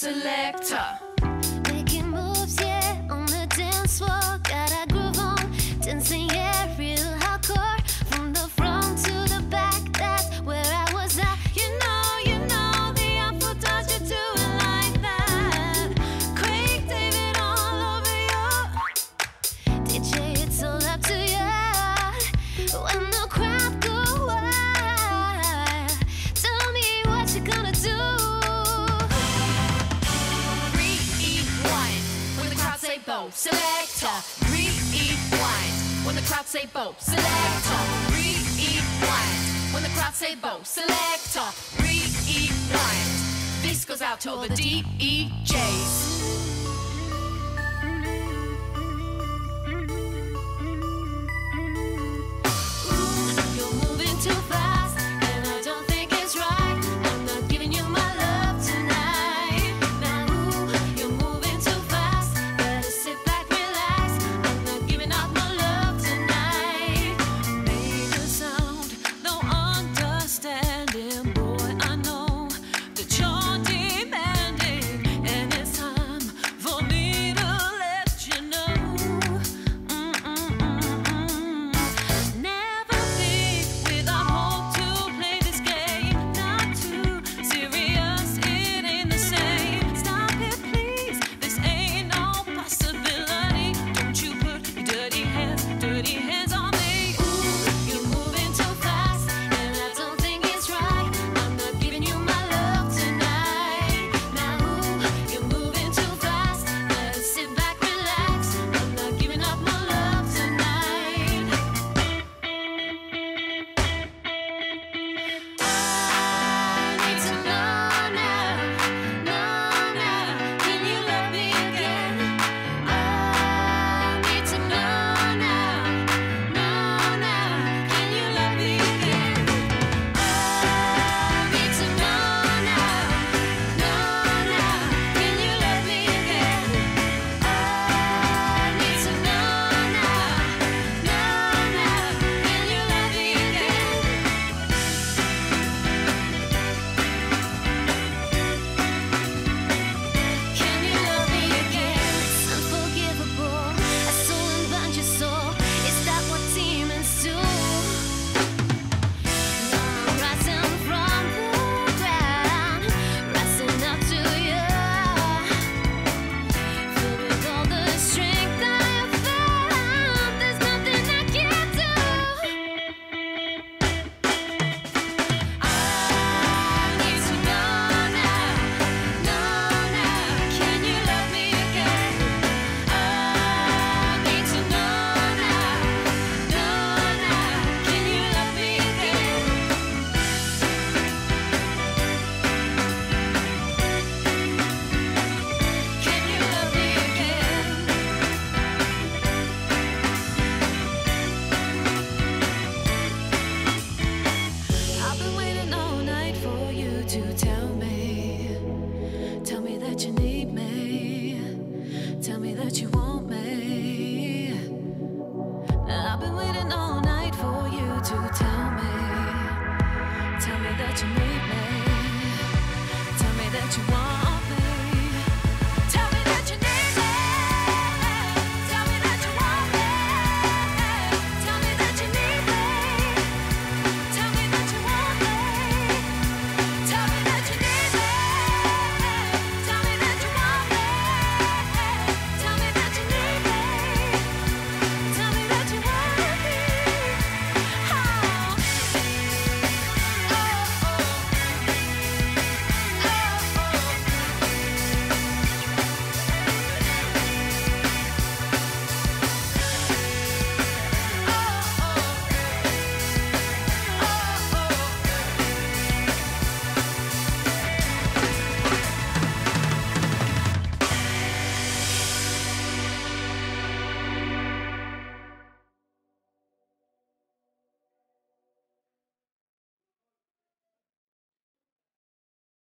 selector. Making moves, yeah, on the dance floor. Got a groove on, dancing, yeah, real hardcore. From the front to the back, that's where I was at. You know, the apple does you do it like that. Craig David all over you. DJ, it's all up to you. When the crowd goes wild, tell me what you gonna do. Selector, rewind. When the crowd say bo, selector, rewind. When the crowd say bo, selector, rewind. This goes out to all the DJs.